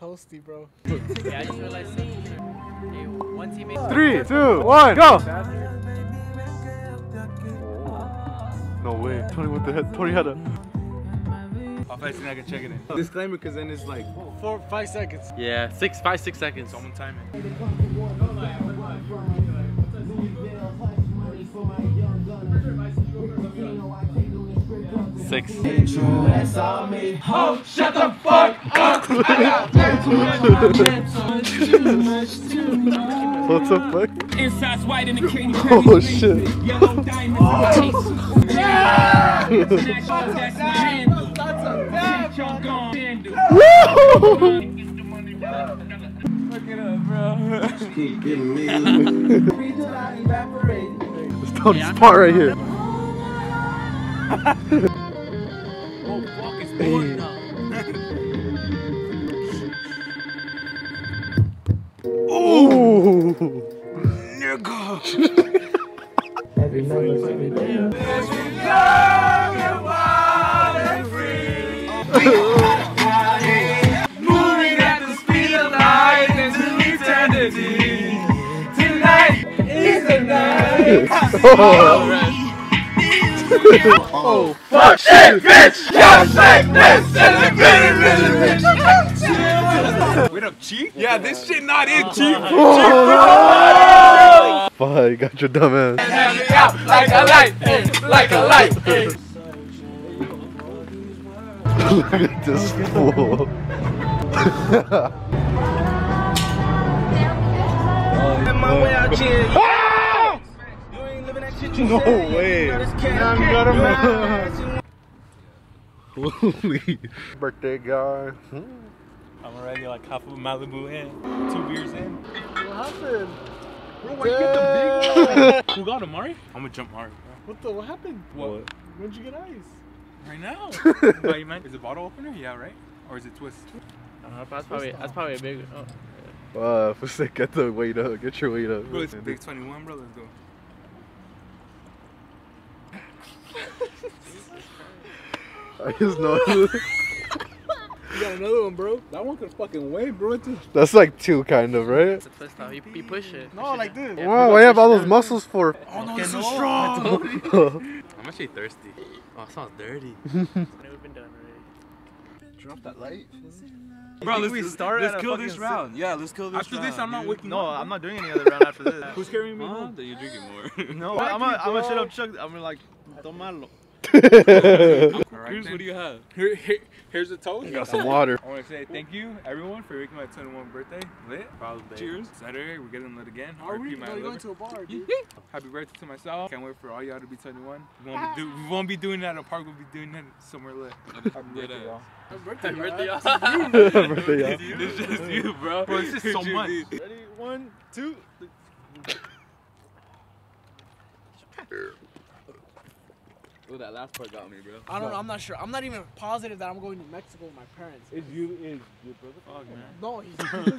toasty, bro. Yeah, I just realized something. Hey, one teammate. 3, 2, 1, go! No way. Tony with the head. Tony had a. I think I can check it in. Disclaimer, because then it's like 4, 5 seconds. Yeah, 5, 6 seconds. Someone time it. Six. Oh, shut the fuck up! What the fuck? Inside's white in the candy. Oh shit. Yellow diamond. Yeah! It's Tony's part right here. Oh fuck, it's boring now. Oh, nigga. Every night, every day. Moving at the speed of light into eternity. Tonight is the night. Oh, oh fuck shit, bitch! Just like this is a bitch, bitch. We don't cheat? Yeah, this shit not it, cheap. Oh, fuck, you got your dumb ass. Have me out like a light, like a light. Look at this fool. No way. I'm gonna mad. Holy birthday guy. I'm already like half of Malibu in. 2 beers in. What happened? Bro, why you get the big? Who got him, Mari? I'm gonna jump Mari. What happened? What? Where'd you get ice? Right now. But you meant, is it a bottle opener? Yeah, right? Or is it twist? I don't know, that's probably a big one. Oh, yeah. For get the weight up, get your weight up. Bro, it's a big 21, bro, let's go. I just know. You got another one, bro. That one could fucking weigh, bro. That's like 2 kind of, right? It's a twist now. You push it. No, push like it this. Yeah, wow, why you have all those muscles for? Oh no, it's so strong. I'm actually thirsty. Oh, it sounds dirty. It's never been done already. Drop that light. Bro, let's kill this round. Yeah, let's kill this round. After this, I'm not waking up. No, I'm not doing any other round after this. Who's carrying me home? Then you're drinking more. No, I'm gonna shut up, Chuck. I'm gonna like, tomarlo. Right, here's what do you have? Here's a toast. You got some water. I want to say thank you, everyone, for making my 21st birthday lit. Probably. Cheers. Saturday, we're getting lit again. Are we going to a bar? Dude. Happy birthday to myself. Can't wait for all y'all to be 21. We won't be doing that at a park. We'll be doing that somewhere lit. Happy birthday, y'all. Happy birthday, y'all. It's just you, bro. Bro, it's just so much. Ready? 1, 2. Oh, that last part got me, bro. I don't know. I'm not sure. I'm not even positive that I'm going to Mexico with my parents. Is your brother? Oh, man. No, he's.